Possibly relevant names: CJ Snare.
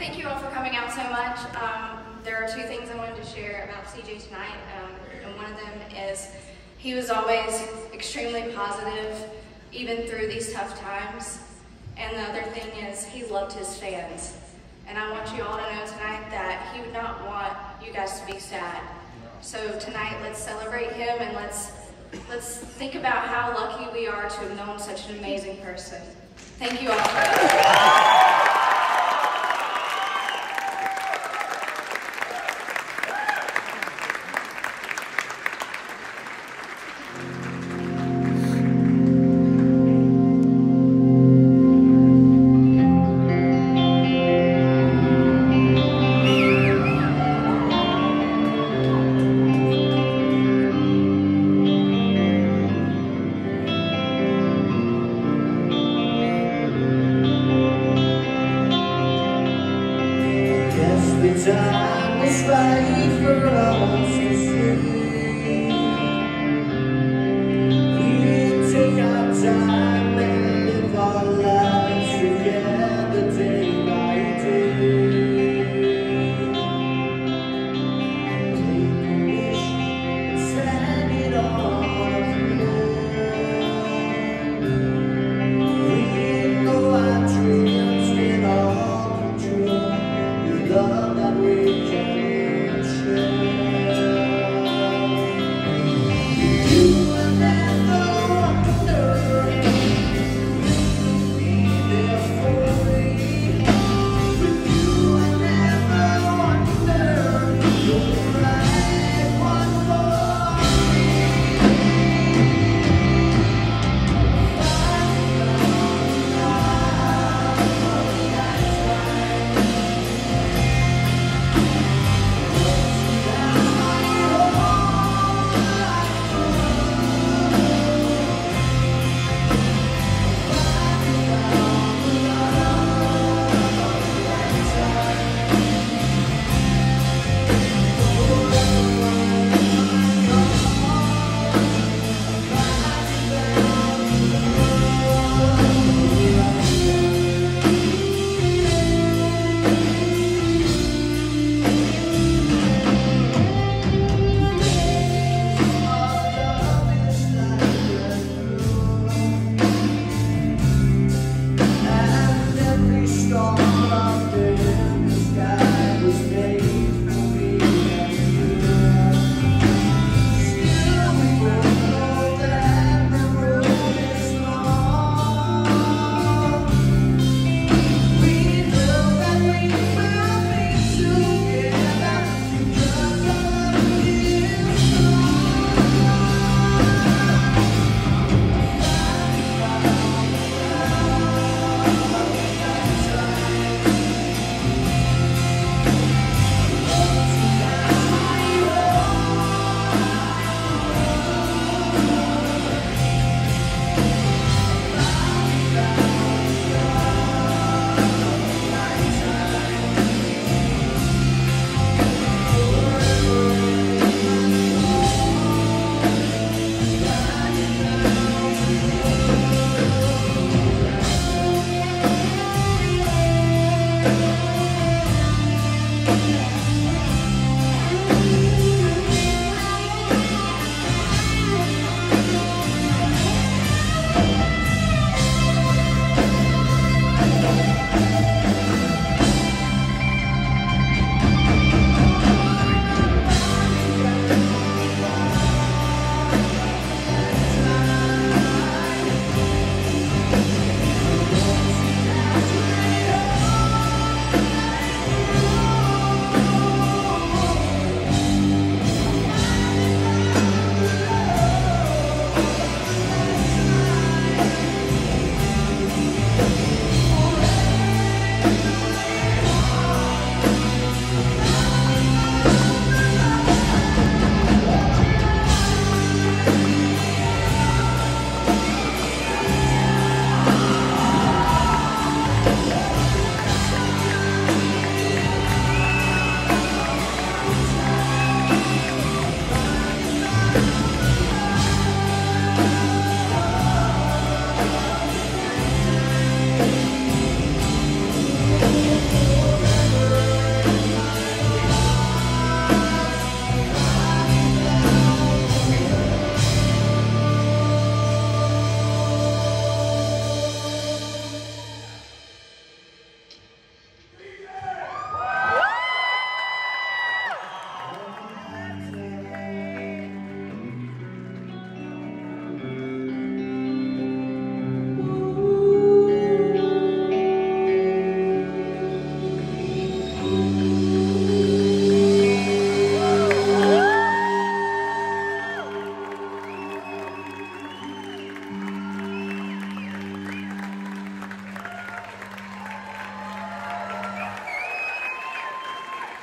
Thank you all for coming out so much. There are two things I wanted to share about CJ tonight, and one of them is he was always extremely positive, even through these tough times. And the other thing is he loved his fans. And I want you all to know tonight that he would not want you guys to be sad. So tonight, let's celebrate him and let's think about how lucky we are to have known such an amazing person. Thank you all for that. Time is fighting for us to see.